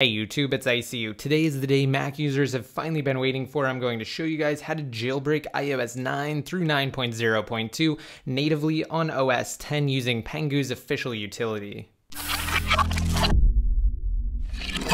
Hey YouTube, it's ICU. Today is the day Mac users have finally been waiting for. I'm going to show you guys how to jailbreak iOS 9 through 9.0.2 natively on OS 10 using Pangu's official utility.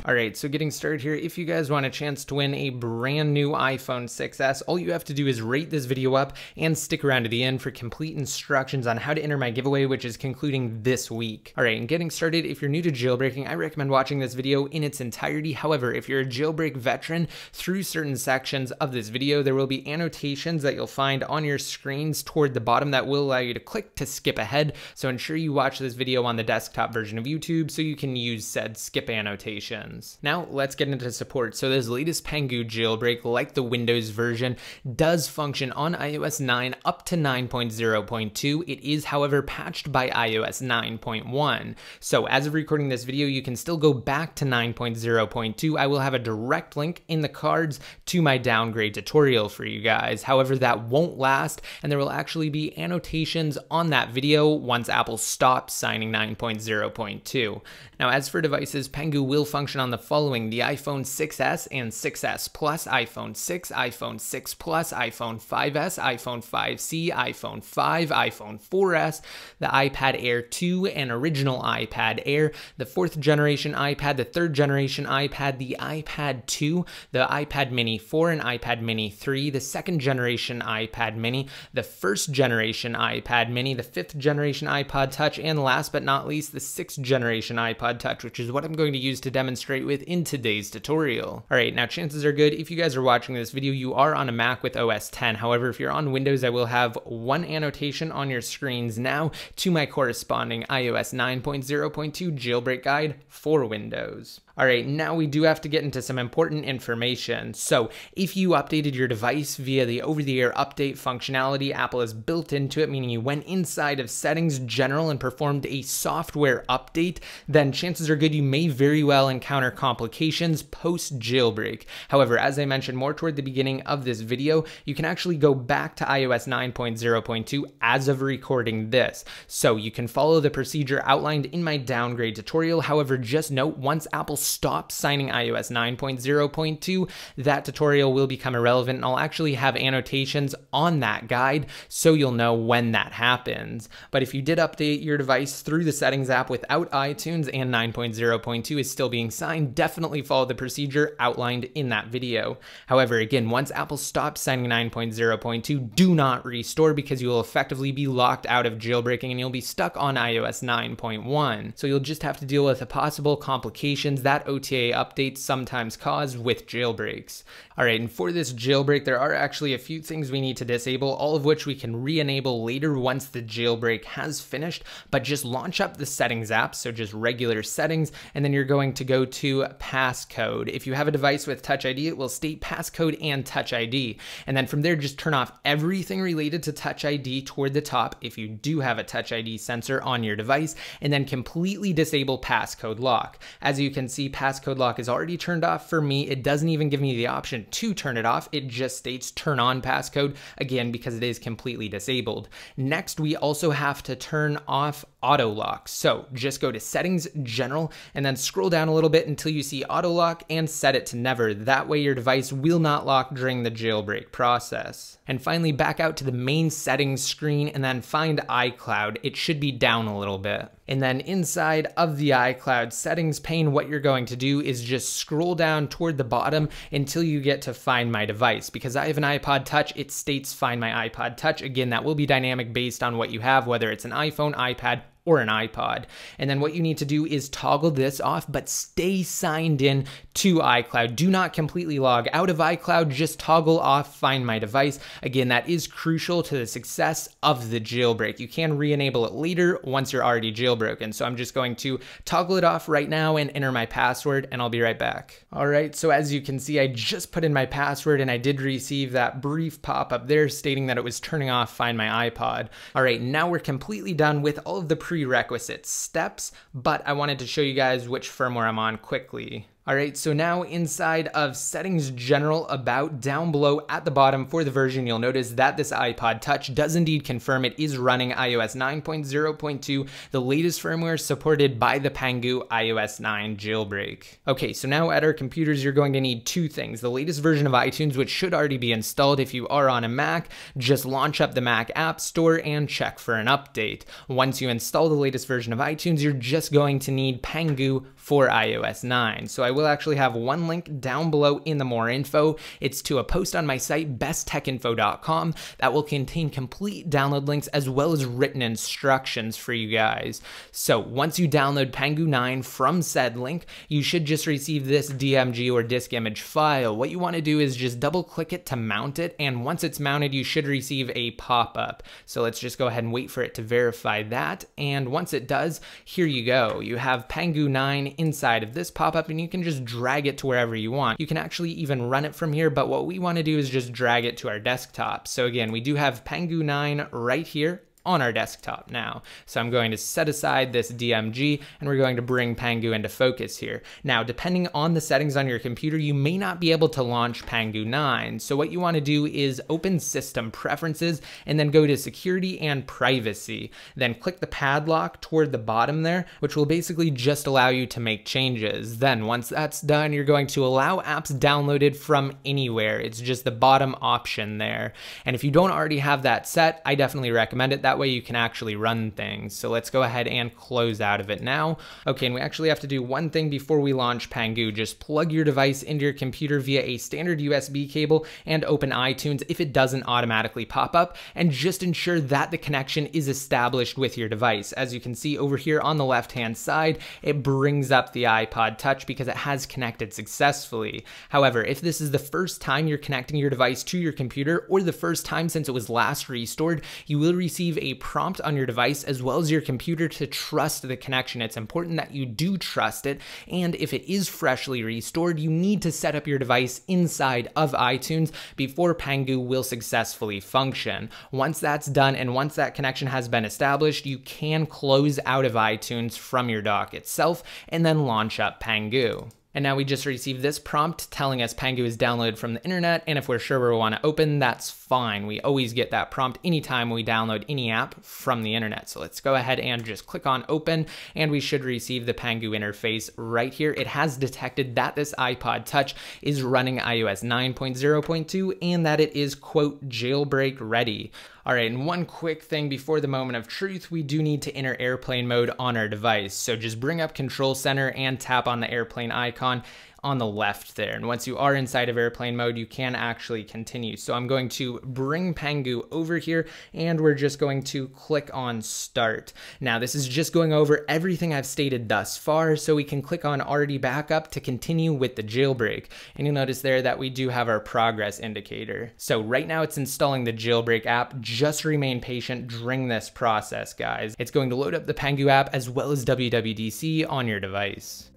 Alright, so getting started here, if you guys want a chance to win a brand new iPhone 6s, all you have to do is rate this video up and stick around to the end for complete instructions on how to enter my giveaway, which is concluding this week. Alright, and getting started, if you're new to jailbreaking, I recommend watching this video in its entirety. However, if you're a jailbreak veteran, through certain sections of this video, there will be annotations that you'll find on your screens toward the bottom that will allow you to click to skip ahead, so ensure you watch this video on the desktop version of YouTube so you can use said skip annotation. Now let's get into support. So this latest Pangu jailbreak, like the Windows version, does function on iOS 9 up to 9.0.2. It is, however, patched by iOS 9.1. So as of recording this video, you can still go back to 9.0.2. I will have a direct link in the cards to my downgrade tutorial for you guys. However, that won't last, and there will actually be annotations on that video once Apple stops signing 9.0.2. Now, as for devices, Pangu will function on the following: the iPhone 6s and 6s Plus, iPhone 6, iPhone 6 Plus, iPhone 5s, iPhone 5c, iPhone 5, iPhone 4s, the iPad Air 2 and original iPad Air, the 4th generation iPad, the 3rd generation iPad, the iPad 2, the iPad Mini 4 and iPad Mini 3, the 2nd generation iPad Mini, the 1st generation iPad Mini, the 5th generation iPod Touch, and last but not least, the 6th generation iPod Touch, which is what I'm going to use to demonstrate with in today's tutorial. All right, now chances are good, if you guys are watching this video, you are on a Mac with OS 10. However, if you're on Windows, I will have one annotation on your screens now to my corresponding iOS 9.0.2 jailbreak guide for Windows. All right, now we do have to get into some important information. So if you updated your device via the over-the-air update functionality, Apple has built into it, meaning you went inside of Settings, General, and performed a software update, then chances are good you may very well encounter complications post jailbreak. However, as I mentioned more toward the beginning of this video, you can actually go back to iOS 9.0.2 as of recording this. So you can follow the procedure outlined in my downgrade tutorial. However, just note, once Apple stop signing iOS 9.0.2, that tutorial will become irrelevant, and I'll actually have annotations on that guide so you'll know when that happens. But if you did update your device through the Settings app without iTunes and 9.0.2 is still being signed, definitely follow the procedure outlined in that video. However, again, once Apple stops signing 9.0.2, do not restore, because you will effectively be locked out of jailbreaking and you'll be stuck on iOS 9.1. So you'll just have to deal with the possible complications that OTA updates sometimes cause with jailbreaks. All right, and for this jailbreak, there are actually a few things we need to disable, all of which we can re-enable later once the jailbreak has finished, but just launch up the Settings app, so just regular Settings, and then you're going to go to Passcode. If you have a device with Touch ID, it will state Passcode and Touch ID. And then from there, just turn off everything related to Touch ID toward the top if you do have a Touch ID sensor on your device, and then completely disable Passcode Lock. As you can see, Passcode Lock is already turned off for me. It doesn't even give me the option to turn it off. It just states turn on passcode, again, because it is completely disabled. Next, we also have to turn off auto lock. So just go to Settings, General, and then scroll down a little bit until you see auto lock and set it to never. That way your device will not lock during the jailbreak process. And finally, back out to the main settings screen and then find iCloud. It should be down a little bit. And then inside of the iCloud settings pane, what you're going to do is just scroll down toward the bottom until you get to Find My Device. Because I have an iPod Touch, it states Find My iPod Touch. Again, that will be dynamic based on what you have, whether it's an iPhone, iPad, or an iPod. And then what you need to do is toggle this off, but stay signed in to iCloud. Do not completely log out of iCloud, just toggle off Find My Device. Again, that is crucial to the success of the jailbreak. You can re-enable it later once you're already jailbroken. So I'm just going to toggle it off right now and enter my password, and I'll be right back. All right, so as you can see, I just put in my password and I did receive that brief pop-up there stating that it was turning off Find My iPod. All right, now we're completely done with all of the prerequisite steps, but I wanted to show you guys which firmware I'm on quickly. All right, so now inside of Settings General, about, down below at the bottom for the version, you'll notice that this iPod Touch does indeed confirm it is running iOS 9.0.2, the latest firmware supported by the Pangu iOS 9 jailbreak. Okay, so now at our computers, you're going to need two things. The latest version of iTunes, which should already be installed if you are on a Mac, just launch up the Mac App Store and check for an update. Once you install the latest version of iTunes, you're just going to need Pangu for iOS 9. So I will actually have one link down below in the more info. It's to a post on my site, besttechinfo.com, that will contain complete download links as well as written instructions for you guys. So once you download Pangu 9 from said link, you should just receive this DMG or disk image file. What you want to do is just double click it to mount it, and once it's mounted, you should receive a pop-up. So let's just go ahead and wait for it to verify that, and once it does, here you go. You have Pangu 9 inside of this pop-up, and you can just drag it to wherever you want. You can actually even run it from here, but what we want to do is just drag it to our desktop. So again, we do have Pangu 9 right here on our desktop now. So I'm going to set aside this DMG, and we're going to bring Pangu into focus here. Now, depending on the settings on your computer, you may not be able to launch Pangu 9. So what you want to do is open System Preferences, and then go to Security and Privacy. Then click the padlock toward the bottom there, which will basically just allow you to make changes. Then once that's done, you're going to allow apps downloaded from anywhere. It's just the bottom option there. And if you don't already have that set, I definitely recommend it. That way you can actually run things. So let's go ahead and close out of it now. Okay, and we actually have to do one thing before we launch Pangu. Just plug your device into your computer via a standard USB cable and open iTunes if it doesn't automatically pop up, and just ensure that the connection is established with your device. As you can see over here on the left-hand side, it brings up the iPod Touch because it has connected successfully. However, if this is the first time you're connecting your device to your computer, or the first time since it was last restored, you will receive a prompt on your device as well as your computer to trust the connection. It's important that you do trust it, and if it is freshly restored, you need to set up your device inside of iTunes before Pangu will successfully function. Once that's done, and once that connection has been established, you can close out of iTunes from your dock itself and then launch up Pangu. And now we just received this prompt telling us Pangu is downloaded from the internet, and if we're sure we want to open, that's fine. We always get that prompt anytime we download any app from the internet. So let's go ahead and just click on open, and we should receive the Pangu interface right here. It has detected that this iPod Touch is running iOS 9.0.2 and that it is, quote, jailbreak ready. All right, and one quick thing before the moment of truth, we do need to enter airplane mode on our device. So just bring up Control Center and tap on the airplane icon on the left there. And once you are inside of airplane mode, you can actually continue. So I'm going to bring Pangu over here, and we're just going to click on Start. Now this is just going over everything I've stated thus far, so we can click on Already Backup to continue with the jailbreak. And you'll notice there that we do have our progress indicator. So right now it's installing the jailbreak app. Just remain patient during this process, guys. It's going to load up the Pangu app as well as WWDC on your device.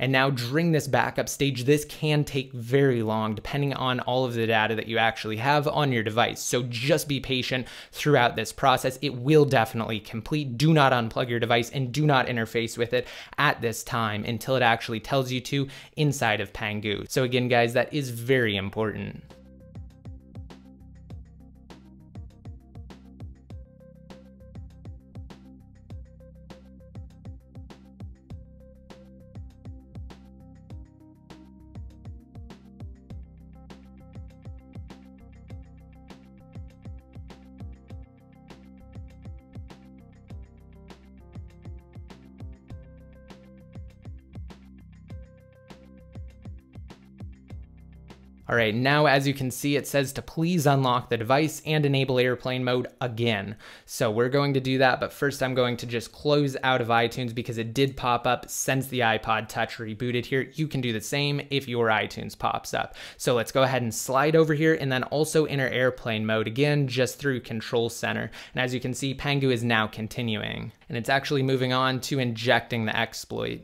And now during this backup stage, this can take very long depending on all of the data that you actually have on your device. So just be patient throughout this process. It will definitely complete. Do not unplug your device and do not interface with it at this time until it actually tells you to inside of Pangu. So again, guys, that is very important. All right, now as you can see, it says to please unlock the device and enable airplane mode again. So we're going to do that, but first I'm going to just close out of iTunes because it did pop up since the iPod Touch rebooted here. You can do the same if your iTunes pops up. So let's go ahead and slide over here and then also enter airplane mode again, just through Control Center. And as you can see, Pangu is now continuing, and it's actually moving on to injecting the exploit.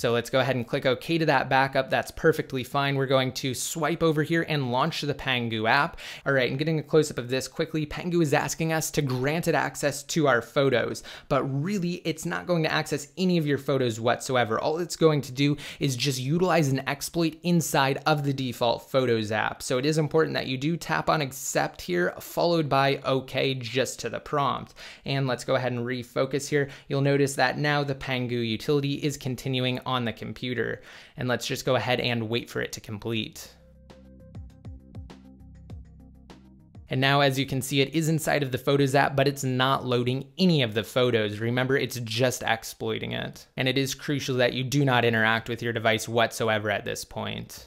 So let's go ahead and click OK to that backup. That's perfectly fine. We're going to swipe over here and launch the Pangu app. All right, and getting a close-up of this quickly, Pangu is asking us to grant it access to our photos, but really it's not going to access any of your photos whatsoever. All it's going to do is just utilize an exploit inside of the default Photos app. So it is important that you do tap on accept here, followed by OK just to the prompt. And let's go ahead and refocus here. You'll notice that now the Pangu utility is continuing on the computer. And let's just go ahead and wait for it to complete. And now, as you can see, it is inside of the Photos app, but it's not loading any of the photos. Remember, it's just exploiting it. And it is crucial that you do not interact with your device whatsoever at this point.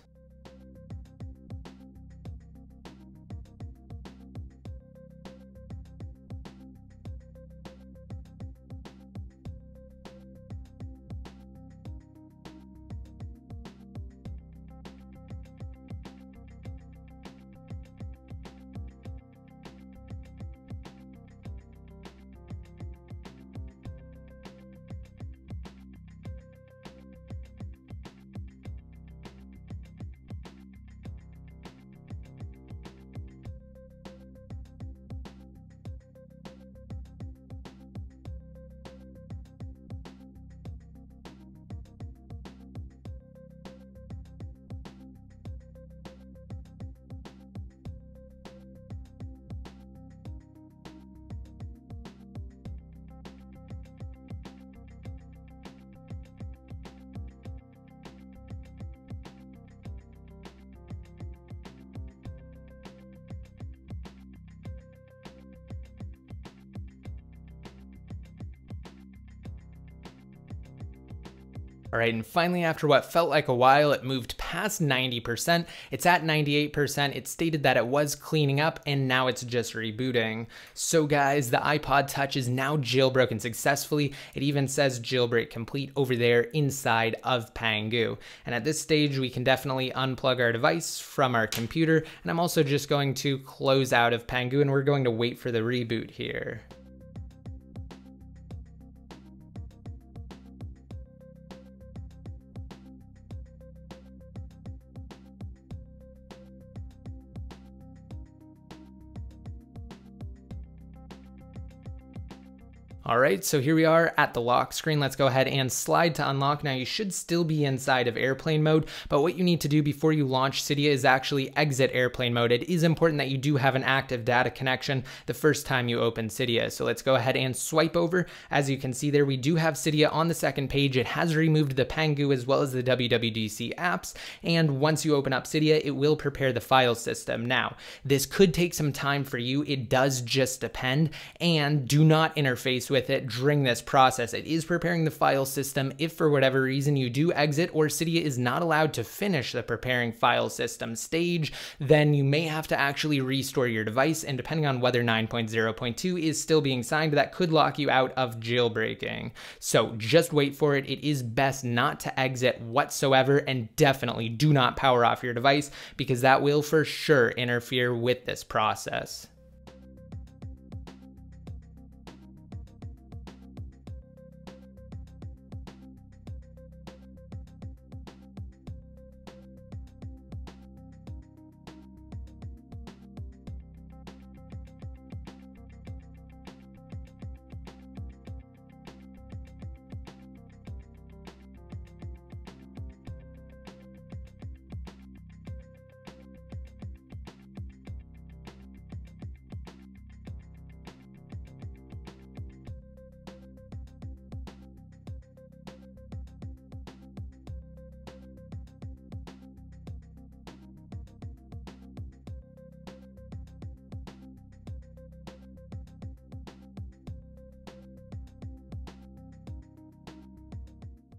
All right, and finally, after what felt like a while, it moved past 90%. It's at 98%. It stated that it was cleaning up, and now it's just rebooting. So guys, the iPod Touch is now jailbroken successfully. It even says jailbreak complete over there inside of Pangu. And at this stage, we can definitely unplug our device from our computer. And I'm also just going to close out of Pangu, and we're going to wait for the reboot here. All right, so here we are at the lock screen. Let's go ahead and slide to unlock. Now you should still be inside of airplane mode, but what you need to do before you launch Cydia is actually exit airplane mode. It is important that you do have an active data connection the first time you open Cydia. So let's go ahead and swipe over. As you can see there, we do have Cydia on the second page. It has removed the Pangu as well as the WWDC apps. And once you open up Cydia, it will prepare the file system. Now, this could take some time for you. It does just depend, and do not interface with it during this process. It is preparing the file system. If for whatever reason you do exit or Cydia is not allowed to finish the preparing file system stage, then you may have to actually restore your device. And depending on whether 9.0.2 is still being signed, that could lock you out of jailbreaking. So just wait for it. It is best not to exit whatsoever, and definitely do not power off your device because that will for sure interfere with this process.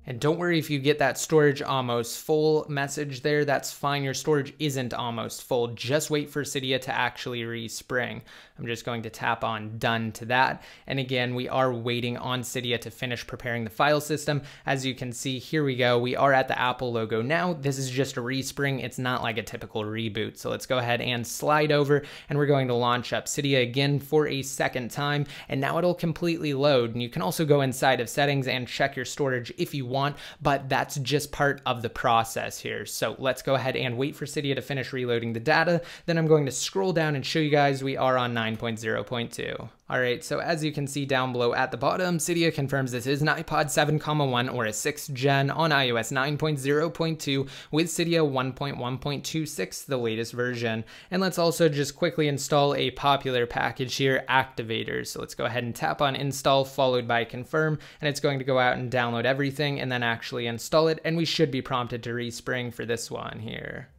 And don't worry if you get that storage almost full message there, that's fine. Your storage isn't almost full. Just wait for Cydia to actually respring. I'm just going to tap on done to that. And again, we are waiting on Cydia to finish preparing the file system. As you can see, here we go. We are at the Apple logo now. This is just a respring. It's not like a typical reboot. So let's go ahead and slide over, and we're going to launch up Cydia again for a second time. And now it'll completely load. And you can also go inside of settings and check your storage if you want want, but that's just part of the process here. So let's go ahead and wait for Cydia to finish reloading the data. Then I'm going to scroll down and show you guys we are on 9.0.2. All right, so as you can see down below at the bottom, Cydia confirms this is an iPod 7,1 or a 6th gen on iOS 9.0.2 with Cydia 1.1.26, the latest version. And let's also just quickly install a popular package here, Activator. So let's go ahead and tap on install followed by confirm, and it's going to go out and download everything and then actually install it. And we should be prompted to respring for this one here.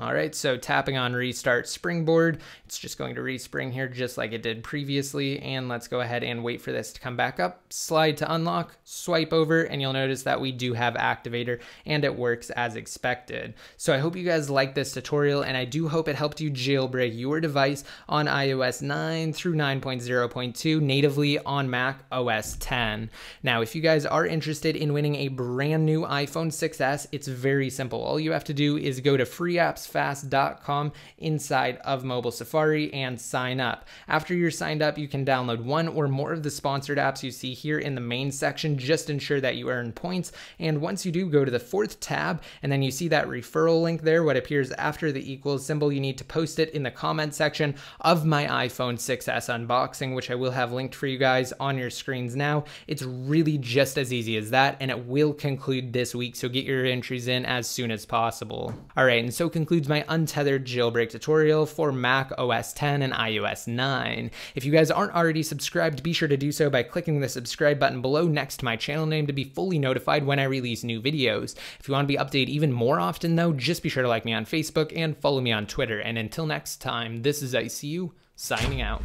All right, so tapping on restart springboard, it's just going to respring here just like it did previously. And let's go ahead and wait for this to come back up, slide to unlock, swipe over, and you'll notice that we do have Activator and it works as expected. So I hope you guys liked this tutorial and I do hope it helped you jailbreak your device on iOS 9 through 9.0.2 natively on Mac OS X. Now, if you guys are interested in winning a brand new iPhone 6s, it's very simple. All you have to do is go to Free Apps fast.com inside of mobile Safari and sign up. After you're signed up, you can download one or more of the sponsored apps you see here in the main section. Just ensure that you earn points. And once you do, go to the 4th tab, and then you see that referral link there, what appears after the equals symbol. You need to post it in the comment section of my iPhone 6s unboxing, which I will have linked for you guys on your screens now. It's really just as easy as that, and it will conclude this week. So get your entries in as soon as possible. All right, and so concludes my untethered jailbreak tutorial for Mac OS X and iOS 9. If you guys aren't already subscribed, be sure to do so by clicking the subscribe button below next to my channel name to be fully notified when I release new videos. If you want to be updated even more often though, just be sure to like me on Facebook and follow me on Twitter. And until next time, this is ICU, signing out.